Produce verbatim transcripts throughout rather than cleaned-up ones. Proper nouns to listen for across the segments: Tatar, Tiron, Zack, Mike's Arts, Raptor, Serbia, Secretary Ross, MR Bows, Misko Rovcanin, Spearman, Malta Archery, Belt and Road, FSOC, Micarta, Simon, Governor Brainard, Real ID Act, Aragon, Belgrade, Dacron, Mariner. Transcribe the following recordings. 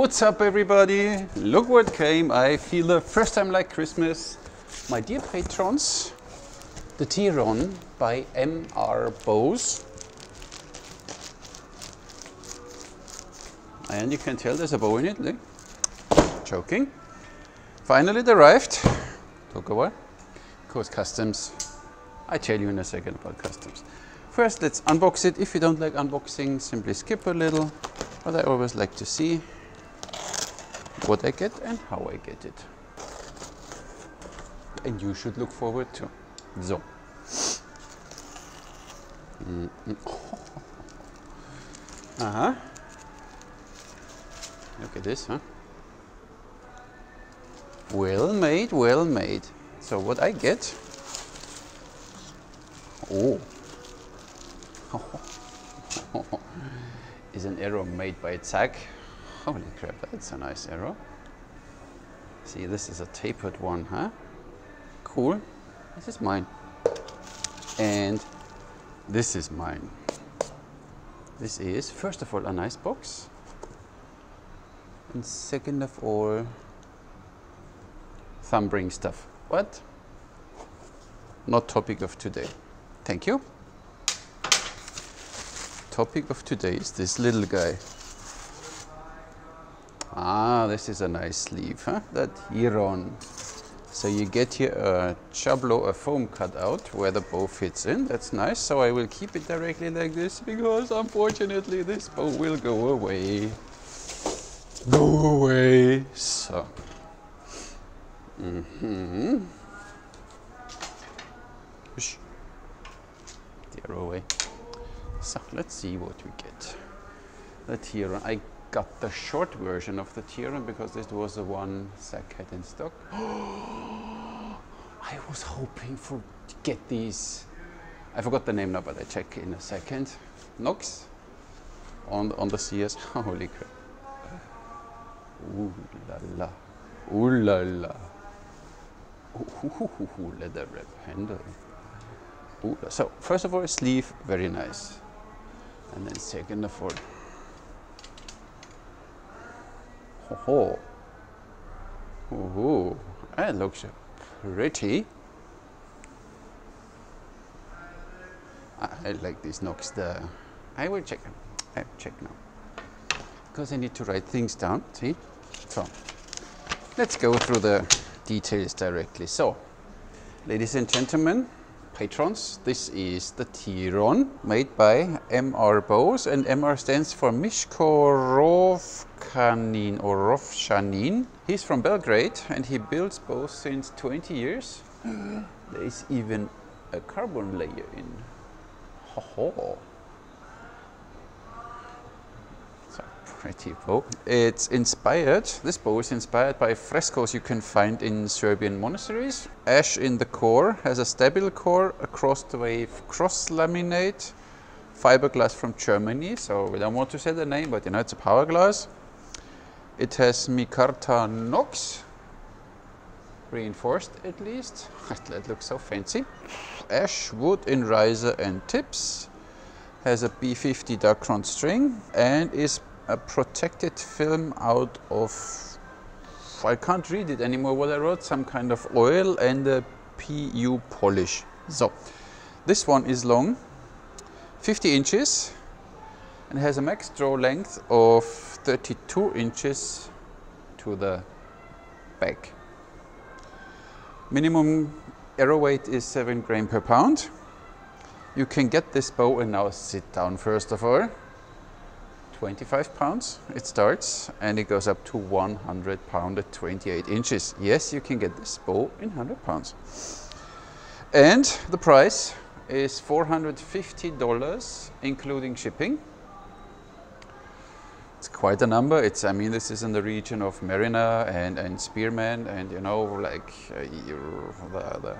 What's up, everybody? Look what came. I feel the first time like Christmas. My dear patrons, the Tiron by M R Bows. And you can tell there's a bow in it. Eh? Joking. Finally it arrived. Took a while. Of course, customs. I tell you in a second about customs. First, let's unbox it. If you don't like unboxing, simply skip a little. But I always like to see what I get and how I get it. And you should look forward to. So. Mm-hmm. Uh-huh. Look at this, huh? Well made, well made. So what I get. Oh. Is an arrow made by Zack. Holy crap, that's a nice arrow. See, this is a tapered one, huh? Cool. This is mine. And this is mine. This is, first of all, a nice box. And second of all, thumbring stuff. What? Not topic of today. Thank you. Topic of today is this little guy. Ah, this is a nice sleeve, huh? That Tiron. So you get here a chablo, a foam cutout where the bow fits in. That's nice. So I will keep it directly like this because unfortunately this bow will go away. Go away. So. Mm-hmm. Push. The arrow away. So let's see what we get. The Tiron. I got the short version of the Tiron because this was the one Zack had in stock. I was hoping for to get these. I forgot the name now, but I check in a second. Nox on on the C S. Holy crap! Ooh la la! Ooh la la! Ooh, leather wrap handle. Ooh, so first of all, sleeve, very nice. And then second of all, oh, oh, that looks pretty. I like these knocks there. I will check them. I will check now. Because I need to write things down, see? So, let's go through the details directly. So, ladies and gentlemen, patrons, this is the Tiron made by M R Bows, and M R stands for Misko Rovcanin or Rovcanin. He's from Belgrade and he builds bows since twenty years. There is even a carbon layer in. Ho ho! It's a pretty bow. It's inspired, this bow is inspired by frescoes you can find in Serbian monasteries. Ash in the core, has a stabile core, a crossed wave cross laminate, fiberglass from Germany, so we don't want to say the name, but you know it's a power glass. It has micarta nox, reinforced at least, that looks so fancy. Ash wood in riser and tips. Has a B fifty Dacron string and is a protected film out of, I can't read it anymore what I wrote, some kind of oil and a P U polish. So, this one is long, fifty inches, and has a max draw length of thirty-two inches to the back. Minimum arrow weight is seven grams per pound. You can get this bow, and now sit down first of all, twenty-five pounds it starts and it goes up to one hundred pounds at twenty-eight inches. Yes, you can get this bow in one hundred pounds. And the price is four hundred fifty dollars including shipping. It's quite a number. It's, I mean, this is in the region of Mariner and, and Spearman and, you know, like uh, the, the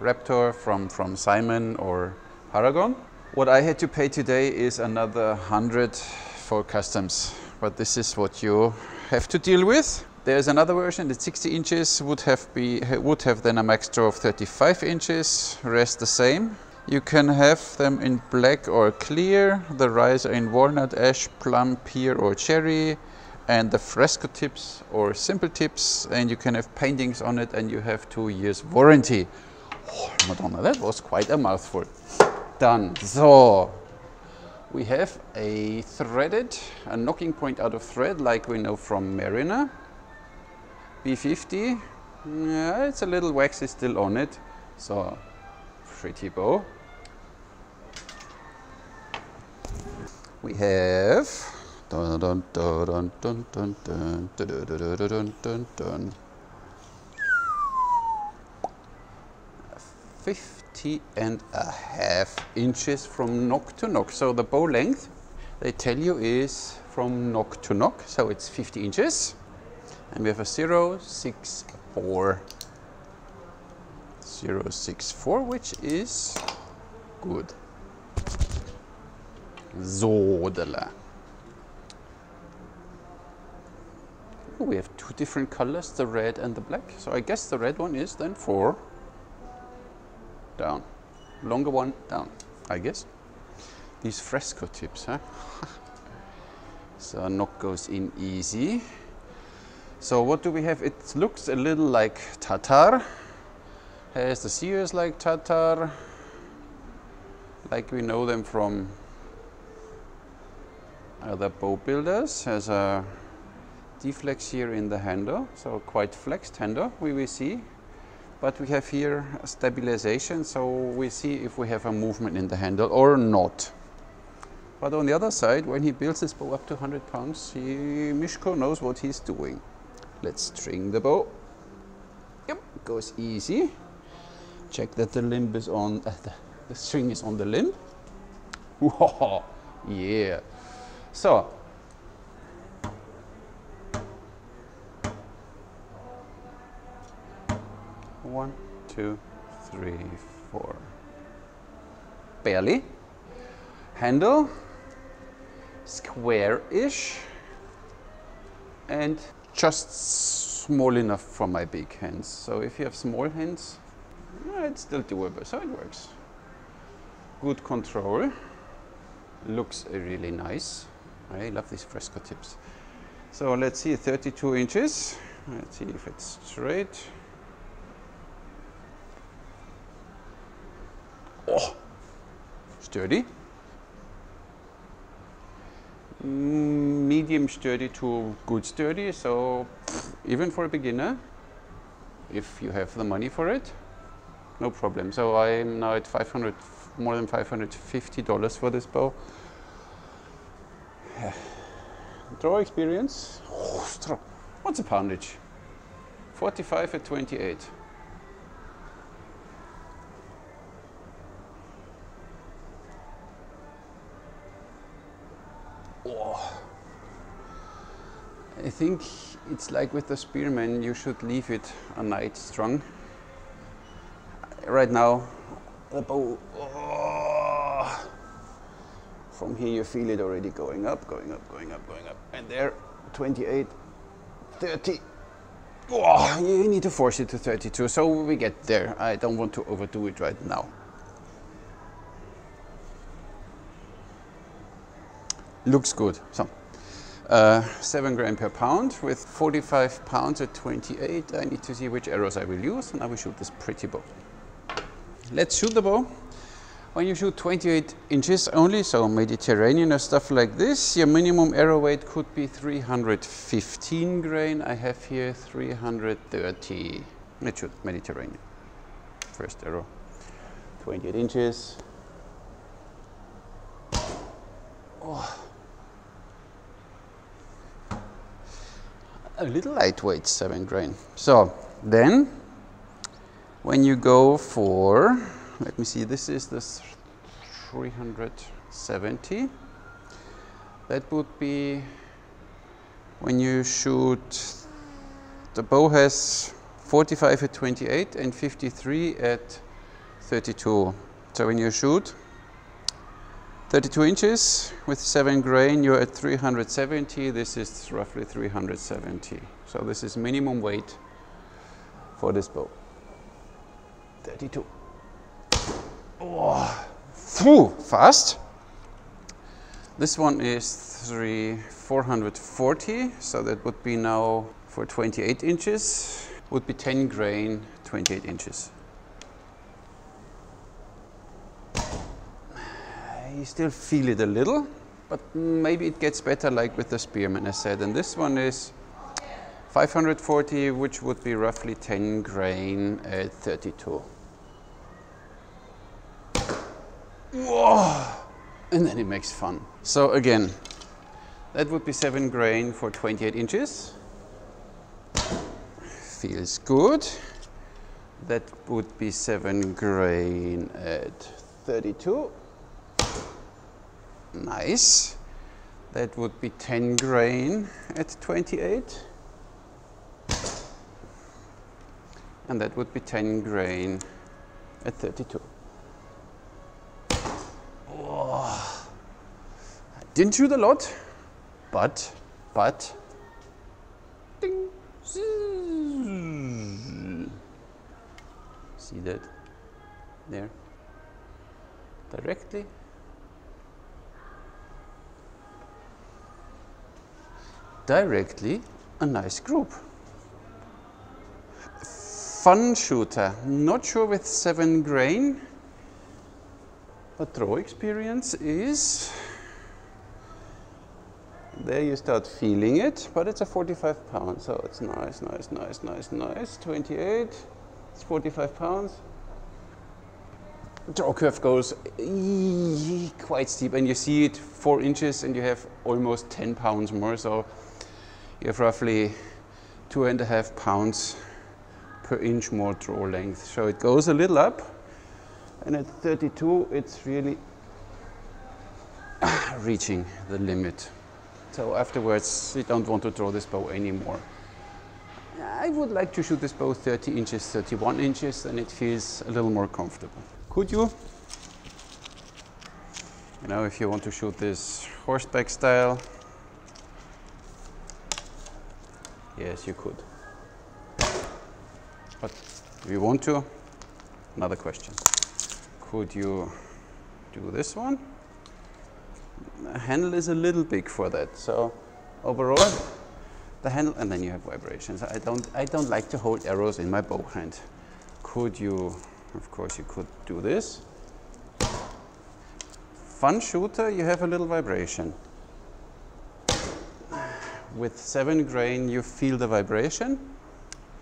Raptor from, from Simon or Aragon. What I had to pay today is another hundred for customs, but this is what you have to deal with. There's another version that sixty inches would have be would have then a max draw of thirty-five inches, rest the same. You can have them in black or clear, the riser in walnut, ash, plum, pear or cherry, and the fresco tips or simple tips, and you can have paintings on it, and you have two years warranty. Oh, Madonna, that was quite a mouthful. Done. So we have a threaded, a knocking point out of thread, like we know from Mariner. B fifty, yeah, it's a little waxy still on it, so pretty bow. We have dun dun dun dun dun dun dun dun dun fifty and a half inches from nock to nock. So the bow length, they tell you, is from nock to nock, so it's fifty inches, and we have a zero point six four, which is good. Zodala. We have two different colors, the red and the black. So I guess the red one is then four down, longer one down, I guess. These fresco tips, huh? So knock goes in easy. So what do we have? It looks a little like Tatar. Has the sears like Tatar, like we know them from other bow builders. Has a deflex here in the handle, so quite flexed handle we will see, but we have here a stabilization, so we see if we have a movement in the handle or not. But on the other side, when he builds his bow up to one hundred pounds, he, Misko knows what he's doing. Let's string the bow. Yep, goes easy. Check that the limb is on, uh, the, the string is on the limb. Whoa, yeah. So, one, two, three, four. Barely. Handle, square-ish, and just small enough for my big hands. So if you have small hands, it's still doable, so it works. Good control. Looks really nice. I love these fresco tips. So let's see, thirty-two inches. Let's see if it's straight. Oh, sturdy. Medium sturdy to good sturdy, so even for a beginner, if you have the money for it, no problem. So I'm now at five hundred, more than five hundred fifty dollars for this bow. Draw experience. What's a poundage? forty-five at twenty-eight. Oh. I think it's like with the Spearman, you should leave it a night strung. Right now, the bow, oh. From here you feel it already going up, going up, going up, going up. And there, twenty-eight, thirty. Oh, you need to force it to thirty-two, so we get there. I don't want to overdo it right now. Looks good. So, uh, seven gram per pound with forty-five pounds at twenty-eight. I need to see which arrows I will use, and I will shoot this pretty bow. Let's shoot the bow. When you shoot twenty-eight inches only, so Mediterranean or stuff like this, your minimum arrow weight could be three hundred fifteen grain. I have here three hundred thirty. Let's shoot Mediterranean. First arrow, twenty-eight inches. Oh. A little lightweight, seven grain. So then when you go for, let me see, this is the three hundred seventy. That would be when you shoot, the bow has forty-five at twenty-eight and fifty-three at thirty-two. So when you shoot thirty-two inches with seven grain, you're at three hundred seventy. This is roughly three hundred seventy. So this is minimum weight for this bow. thirty-two. Oh, fast. This one is three, four hundred forty, so that would be now for twenty-eight inches, would be ten grain, twenty-eight inches. You still feel it a little, but maybe it gets better like with the Spearman, I said. And this one is five hundred forty, which would be roughly ten grain at thirty-two. Whoa! And then it makes fun. So again, that would be seven grain for twenty-eight inches. Feels good. That would be seven grain at thirty-two. Nice. That would be ten grain at twenty-eight. And that would be ten grain at thirty-two. Oh. I didn't shoot a lot, but, but. Ding. See that? There. Directly. Directly a nice group. Fun shooter, not sure with seven grain, but throw experience is, there you start feeling it, but it's a forty-five pound, so it's nice, nice, nice, nice, nice, twenty-eight, it's forty-five pounds. Draw curve goes quite steep and you see it four inches and you have almost ten pounds more, so you have roughly two and a half pounds per inch more draw length. So it goes a little up, and at thirty-two it's really reaching the limit. So afterwards you don't want to draw this bow anymore. I would like to shoot this bow thirty inches, thirty-one inches, and it feels a little more comfortable. Could you? You know, if you want to shoot this horseback style, yes, you could. But if you want to, another question. Could you do this one? The handle is a little big for that, so overall, the handle, and then you have vibrations. I don't, I don't like to hold arrows in my bow hand. Could you? Of course, you could do this. Fun shooter, you have a little vibration. With seven grain, you feel the vibration.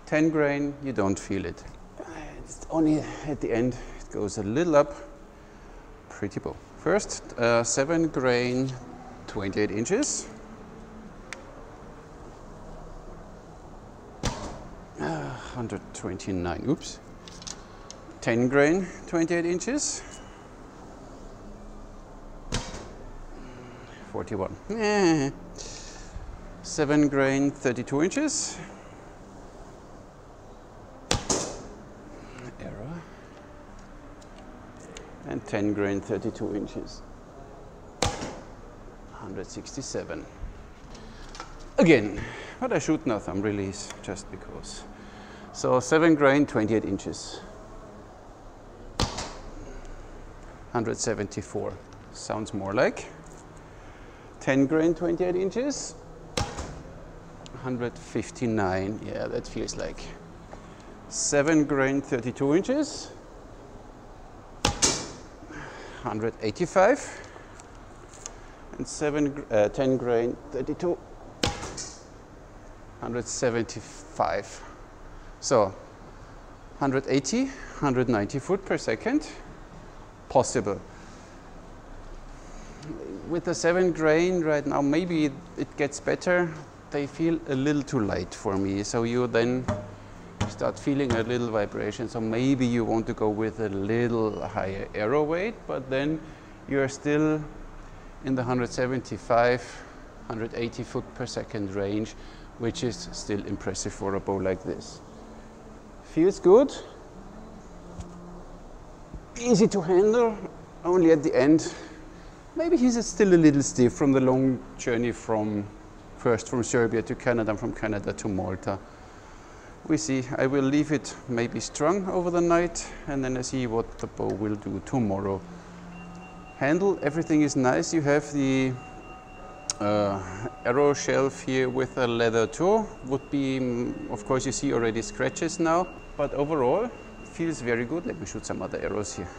ten grain, you don't feel it. It's only at the end, it goes a little up. Pretty bow. First, uh, seven grain, twenty-eight inches. one hundred twenty-nine, oops. ten grain, twenty-eight inches. forty-one. Eh. seven grain, thirty-two inches. Error. And ten grain, thirty-two inches. one hundred sixty-seven. Again, but I shoot now thumb release just because. So seven grain, twenty-eight inches. one hundred seventy-four, sounds more like. ten grain, twenty-eight inches. one hundred fifty-nine, yeah, that feels like. seven grain, thirty-two inches. one hundred eighty-five. And seven, uh, ten grain, thirty-two. one hundred seventy-five. So, one hundred eighty, one hundred ninety foot per second. Possible. With the seven grain right now, maybe it, it gets better. They feel a little too light for me. So you then start feeling a little vibration. So maybe you want to go with a little higher arrow weight, but then you're still in the one hundred seventy-five, one hundred eighty foot per second range, which is still impressive for a bow like this. Feels good. Easy to handle, only at the end. Maybe he's still a little stiff from the long journey from, first from Serbia to Canada, and from Canada to Malta. We see, I will leave it maybe strung over the night, and then I see what the bow will do tomorrow. Handle, everything is nice. You have the uh, arrow shelf here with a leather toe. Would be, of course, you see already scratches now, but overall it feels very good. Let me shoot some other arrows here.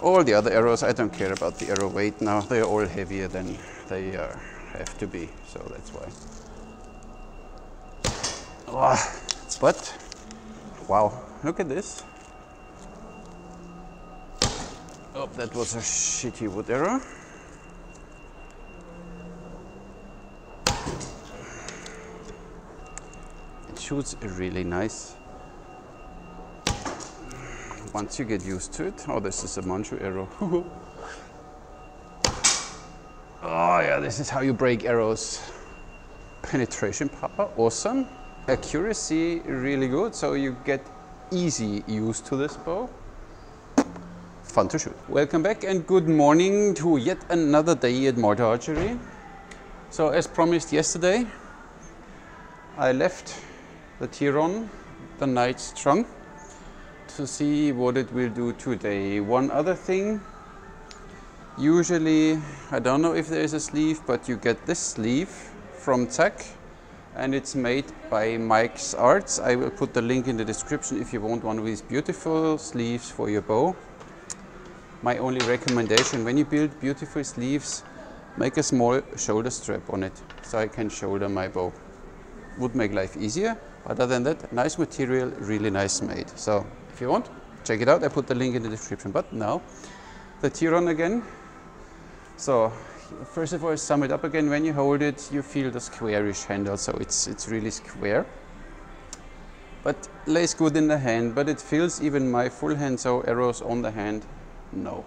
All the other arrows, I don't care about the arrow weight now. They are all heavier than they uh, have to be, so that's why. Oh, but wow, look at this. Oh, that was a shitty wood arrow. It shoots really nice. Once you get used to it. Oh, this is a Manchu arrow. Oh yeah, this is how you break arrows. Penetration power, awesome. Accuracy, really good. So you get easy used to this bow. Fun to shoot. Welcome back and good morning to yet another day at Malta Archery. So as promised yesterday, I left the Tiron, the night's trunk, to see what it will do today. One other thing, usually, I don't know if there is a sleeve, but you get this sleeve from Zack and it's made by Mike's Arts. I will put the link in the description if you want one of these beautiful sleeves for your bow. My only recommendation, when you build beautiful sleeves, make a small shoulder strap on it, so I can shoulder my bow. Would make life easier, but other than that, nice material, really nice made. So if you want, check it out, I put the link in the description. But now, the Tiron again. So first of all, sum it up again. When you hold it, you feel the squarish handle, so it's, it's really square. But lays good in the hand, but it feels even my full hand, so arrows on the hand, no.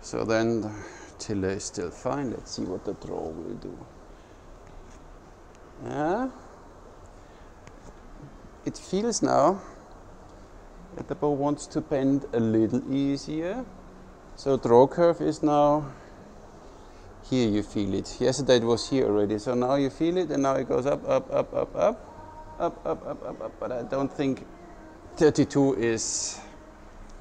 So then the tiller is still fine. Let's see what the draw will do. Yeah. It feels now that the bow wants to bend a little easier. So draw curve is now here, you feel it. Yesterday it was here already. So now you feel it and now it goes up, up, up, up, up, up, up, up, up, up. But I don't think thirty-two is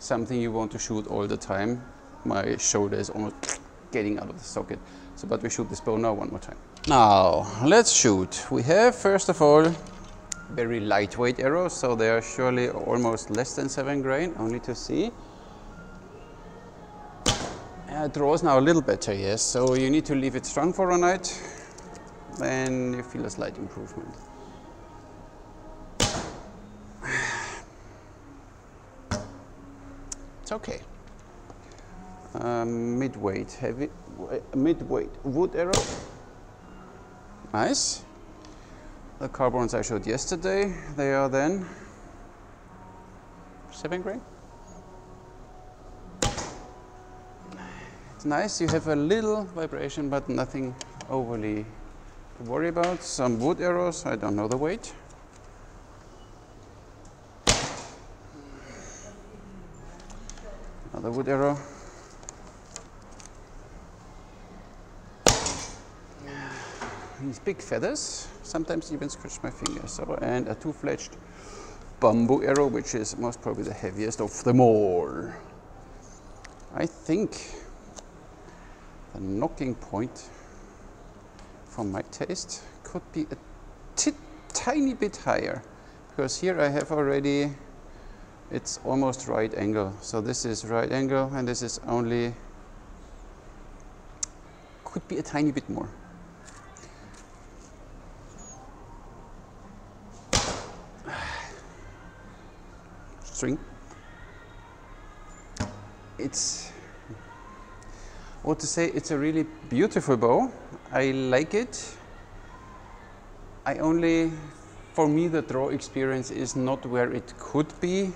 something you want to shoot all the time. My shoulder is almost getting out of the socket. So, but we shoot this bow now one more time. Now, let's shoot. We have, first of all, very lightweight arrows. So they are surely almost less than seven grain, only to see. Uh, draws now a little better, yes. So you need to leave it strung for a night. Then you feel a slight improvement. It's okay. Um, midweight, heavy, midweight wood arrow. Nice. The carbons I showed yesterday, they are then seven grain. It's nice, you have a little vibration, but nothing overly to worry about. Some wood arrows, I don't know the weight. Another wood arrow. These big feathers sometimes even scratch my finger. So, and a two-fletched bamboo arrow, which is most probably the heaviest of them all. I think the knocking point for my taste could be a tit tiny bit higher, because here I have already, it's almost right angle. So this is right angle and this is only, could be a tiny bit more. String. It's what to say, it's a really beautiful bow. I like it. I only, for me, the draw experience is not where it could be.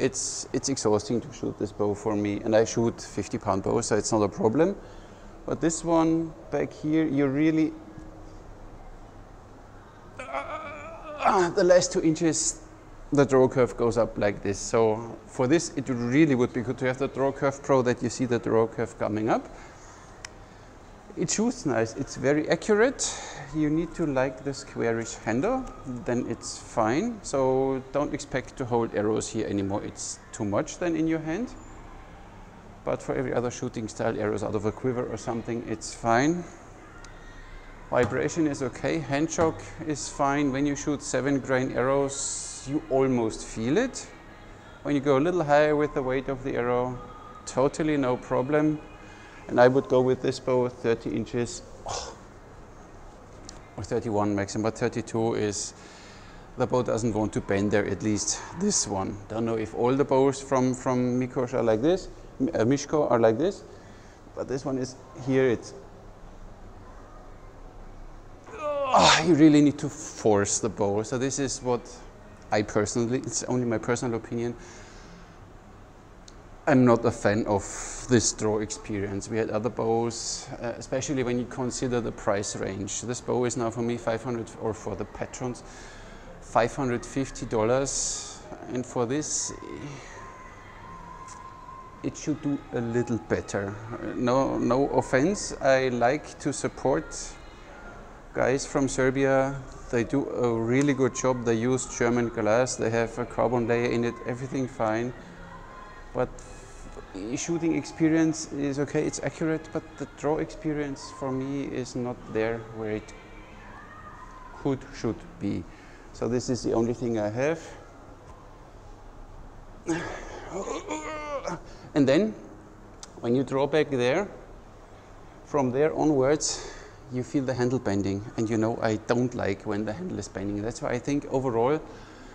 It's it's exhausting to shoot this bow for me, and I shoot fifty pound bows, so it's not a problem. But this one back here, you really uh, the last two inches. The draw curve goes up like this. So for this, it really would be good to have the Draw Curve Pro, that you see the draw curve coming up. It shoots nice, it's very accurate. You need to like the squarish handle, then it's fine. So don't expect to hold arrows here anymore. It's too much then in your hand. but for every other shooting style, arrows out of a quiver or something, it's fine. Vibration is okay, hand shock is fine. When you shoot seven grain arrows, you almost feel it. When you go a little higher with the weight of the arrow, totally no problem. And I would go with this bow thirty inches, oh, or thirty-one maximum, but thirty-two is, the bow doesn't want to bend there, at least this one. Don't know if all the bows from, from Mikosh are like this, uh, Misko are like this, but this one is here, it's, oh, you really need to force the bow. So this is what I personally, it's only my personal opinion, I'm not a fan of this draw experience. We had other bows, uh, especially when you consider the price range. This bow is now for me five hundred, or for the patrons, five hundred fifty dollars, and for this it should do a little better. No, no offense, I like to support guys from Serbia. They do a really good job. They use German glass, they have a carbon layer in it, everything fine. But shooting experience is okay, it's accurate, but the draw experience for me is not there where it could, should be. So this is the only thing I have. And then, when you draw back there, from there onwards, you feel the handle bending. And you know, I don't like when the handle is bending. That's why I think overall,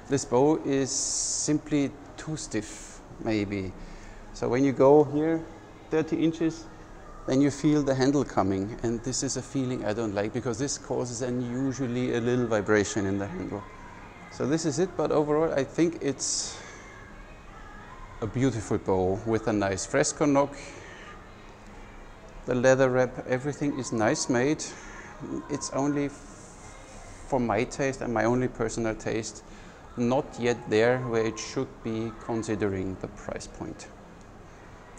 this bow is simply too stiff. Maybe. So when you go here thirty inches, then you feel the handle coming, and this is a feeling I don't like, because this causes unusually a little vibration in the handle. So this is it, but overall I think it's a beautiful bow with a nice fresco nock. The leather wrap, everything is nice made. It's only for my taste and my only personal taste, not yet there where it should be considering the price point.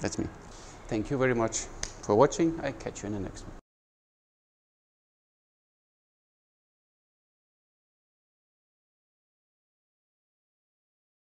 That's me. Thank you very much for watching. I catch you in the next one.